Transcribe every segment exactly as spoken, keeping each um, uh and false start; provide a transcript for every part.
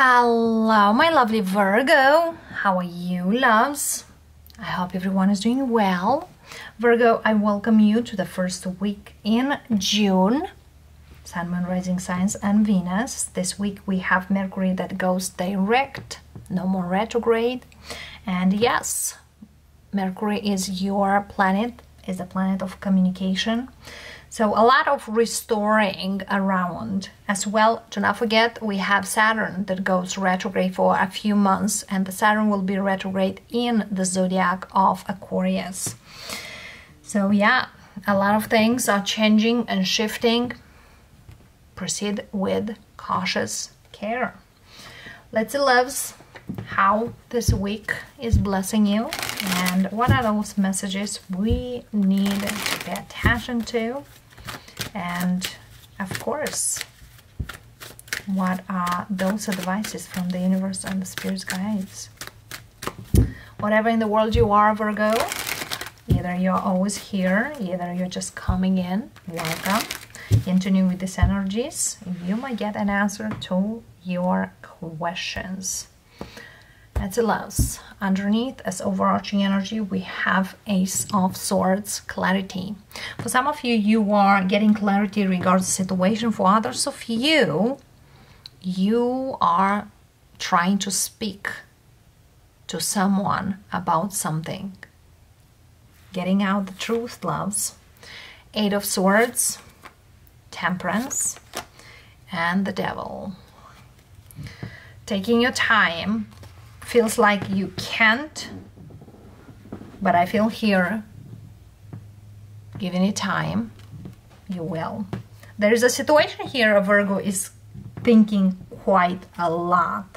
Hello, my lovely Virgo. How are you, loves? I hope everyone is doing well. Virgo, I welcome you to the first week in June. Sun, Moon, Rising Signs and Venus. This week we have Mercury that goes direct, no more retrograde. And yes, Mercury is your planet, is the planet of communication. So a lot of restoring around. As well, to not forget, we have Saturn that goes retrograde for a few months, and the Saturn will be retrograde in the zodiac of Aquarius. So yeah, a lot of things are changing and shifting. Proceed with cautious care. Let's see, loves, how this week is blessing you and what are those messages we need to pay attention to, and of course what are those advices from the universe and the spirit's guides. Whatever in the world you are, Virgo, either you're always here, either you're just coming in, welcome. Continue with these energies. You might get an answer to your questions. That's it, loves. Underneath, as overarching energy, we have Ace of Swords, clarity. For some of you, you are getting clarity regarding the situation. For others of you, you are trying to speak to someone about something. Getting out the truth, loves. Eight of Swords, Temperance, and the Devil. Taking your time. Feels like you can't, but I feel here, giving it time, you will. There is a situation here, Virgo is thinking quite a lot.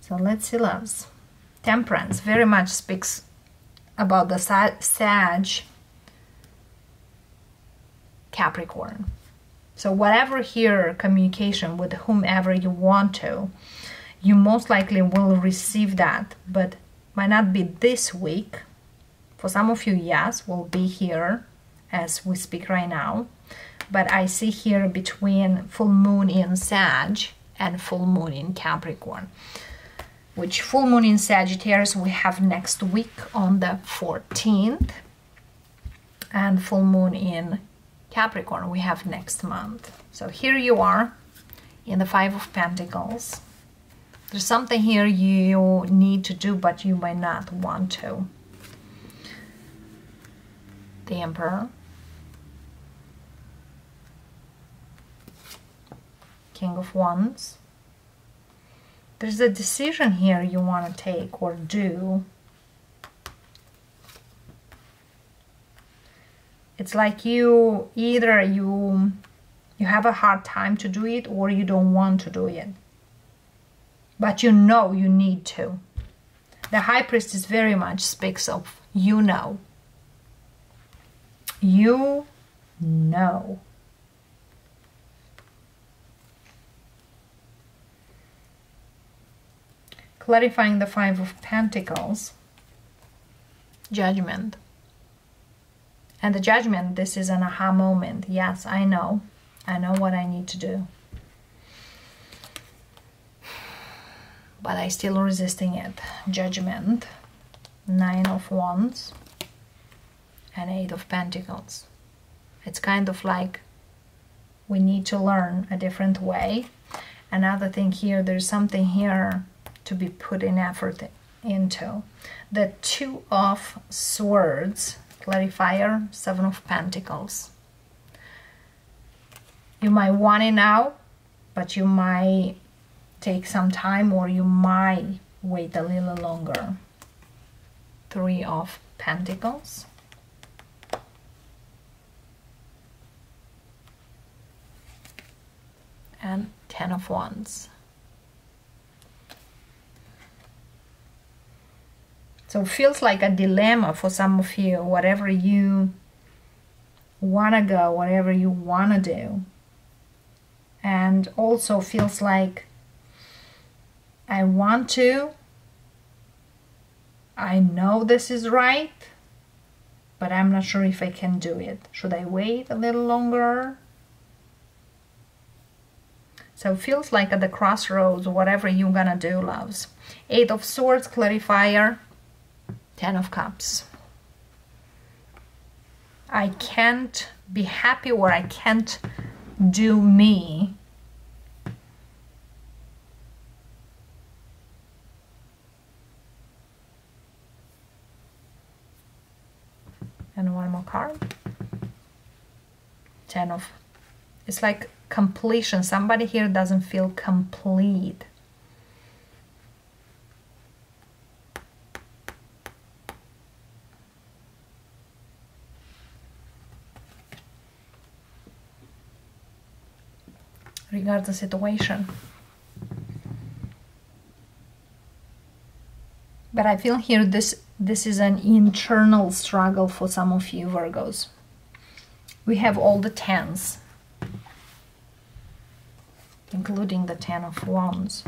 So let's see, loves. Temperance very much speaks about the Sag Capricorn. So whatever here communication with whomever you want to, you most likely will receive that, but might not be this week. For some of you, yes, will be here as we speak right now. But I see here between full moon in Sag and full moon in Capricorn, which full moon in Sagittarius we have next week on the fourteenth, and full moon in Capricorn we have next month. So here you are in the Five of Pentacles. There's something here you need to do, but you might not want to. The Emperor, King of Wands. There's a decision here you want to take or do. It's like you either you you have a hard time to do it, or you don't want to do it, but you know you need to. The High Priestess very much speaks of you know. You know. Clarifying the Five of Pentacles, Judgment. And the Judgment, this is an aha moment. Yes, I know. I know what I need to do. But I'm still resisting it. Judgment. Nine of Wands. And Eight of Pentacles. It's kind of like we need to learn a different way. Another thing here, there's something here to be put in effort into. The Two of Swords. Clarifier, Seven of Pentacles. You might want it now, but you might take some time, or you might wait a little longer. Three of Pentacles. And Ten of Wands. So it feels like a dilemma for some of you, whatever you want to go, whatever you want to do. And also feels like I want to, I know this is right, but I'm not sure if I can do it. Should I wait a little longer? So it feels like at the crossroads, whatever you're gonna do, loves. Eight of Swords, clarifier, Ten of Cups. I can't be happy, or I can't do me. And one more card. Ten of. It's like completion. Somebody here doesn't feel complete. Regard the situation. But I feel here this this is an internal struggle for some of you Virgos. We have all the tens, including the Ten of Wands.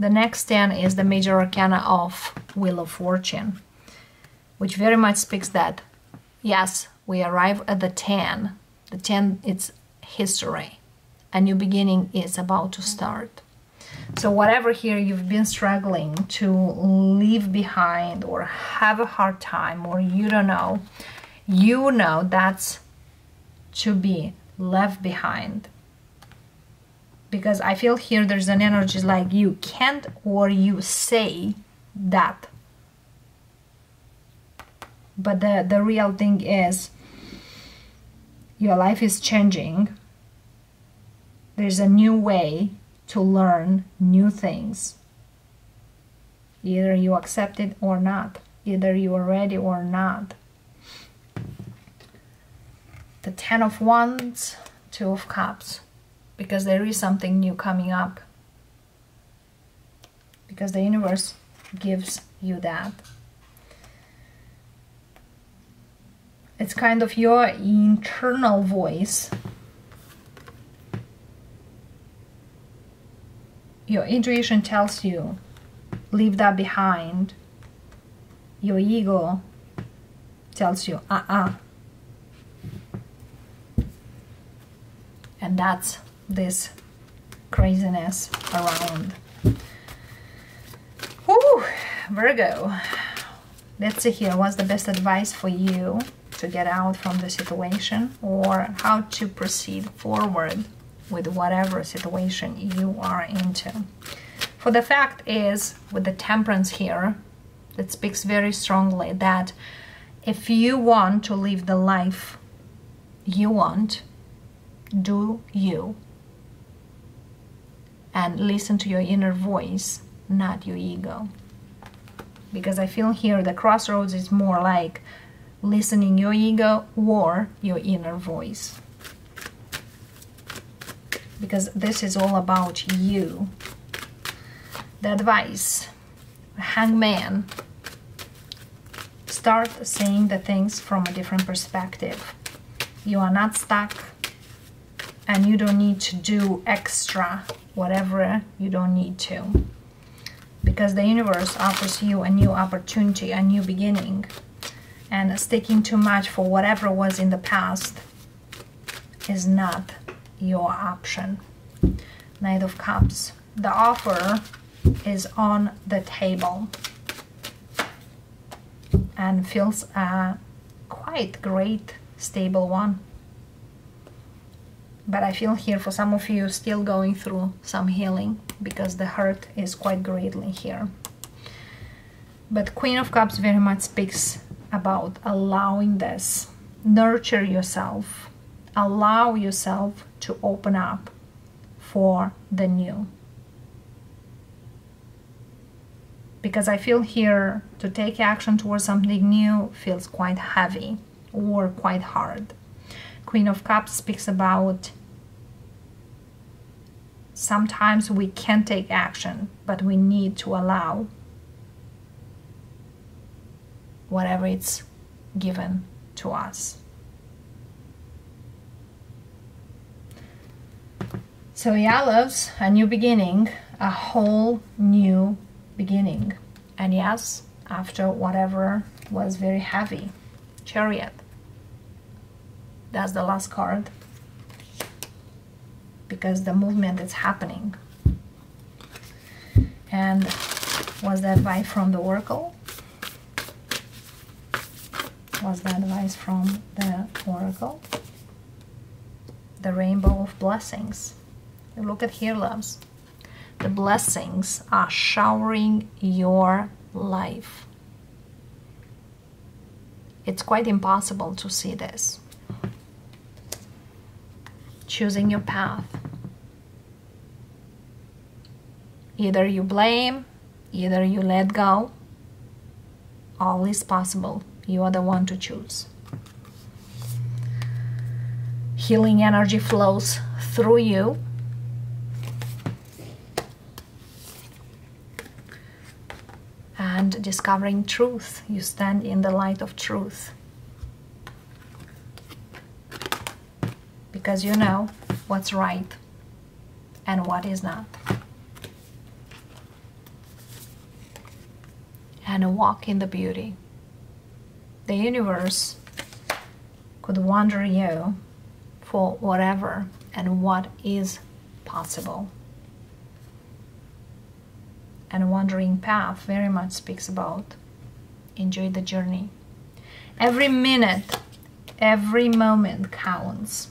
The next ten is the Major Arcana of Wheel of Fortune, which very much speaks that, yes, we arrive at the ten. The ten, it's history. A new beginning is about to start. So whatever here you've been struggling to leave behind or have a hard time, or you don't know, you know that's to be left behind. Because I feel here there's an energy like you can't, or you say that. But the, the real thing is your life is changing. There's a new way to learn new things. Either you accept it or not. Either you are ready or not. The Ten of Wands, Two of Cups. Because there is something new coming up. Because the universe gives you that. It's kind of your internal voice. Your intuition tells you, leave that behind. Your ego tells you, uh-uh. And that's this craziness around. Woo, Virgo. Let's see here, what's the best advice for you to get out from the situation, or how to proceed forward with whatever situation you are into. For the fact is, with the Temperance here, that speaks very strongly that if you want to live the life you want, do you. And listen to your inner voice, not your ego. Because I feel here the crossroads is more like listening your ego or your inner voice. Because this is all about you. The advice, Hangman, start seeing the things from a different perspective. You are not stuck. And you don't need to do extra, whatever you don't need to. Because the universe offers you a new opportunity, a new beginning. And sticking too much for whatever was in the past is not your option. Knight of Cups. The offer is on the table. And feels a quite great, stable one. But I feel here for some of you still going through some healing, because the hurt is quite greatly here. But Queen of Cups very much speaks about allowing this. Nurture yourself. Allow yourself to open up for the new. Because I feel here to take action towards something new feels quite heavy or quite hard. Queen of Cups speaks about sometimes we can't take action, but we need to allow whatever it's given to us. So yeah, loves, a new beginning, a whole new beginning. And yes, after whatever was very heavy, Chariot. That's the last card. because the movement is happening. And was the advice from the Oracle? Was the advice from the Oracle? The rainbow of blessings. Look at here, loves. The blessings are showering your life. It's quite impossible to see this. Choosing your path. Either you blame, either you let go. All is possible. You are the one to choose. Healing energy flows through you. And discovering truth. You stand in the light of truth. Because you know what's right and what is not. And walk in the beauty. The universe could wander you for whatever and what is possible. And wandering path very much speaks about enjoy the journey. Every minute, every moment counts.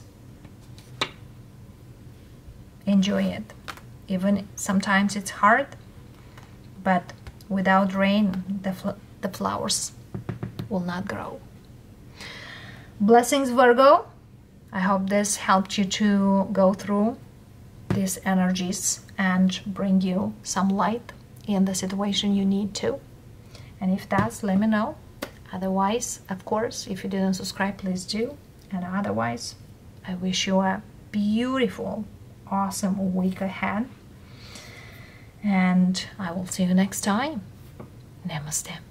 Enjoy it. Even sometimes it's hard, but without rain, the, fl the flowers will not grow. Blessings, Virgo. I hope this helped you to go through these energies and bring you some light in the situation you need to. And if that's, let me know. Otherwise, of course, if you didn't subscribe, please do. And otherwise, I wish you a beautiful, awesome week ahead. And I will see you next time. Namaste.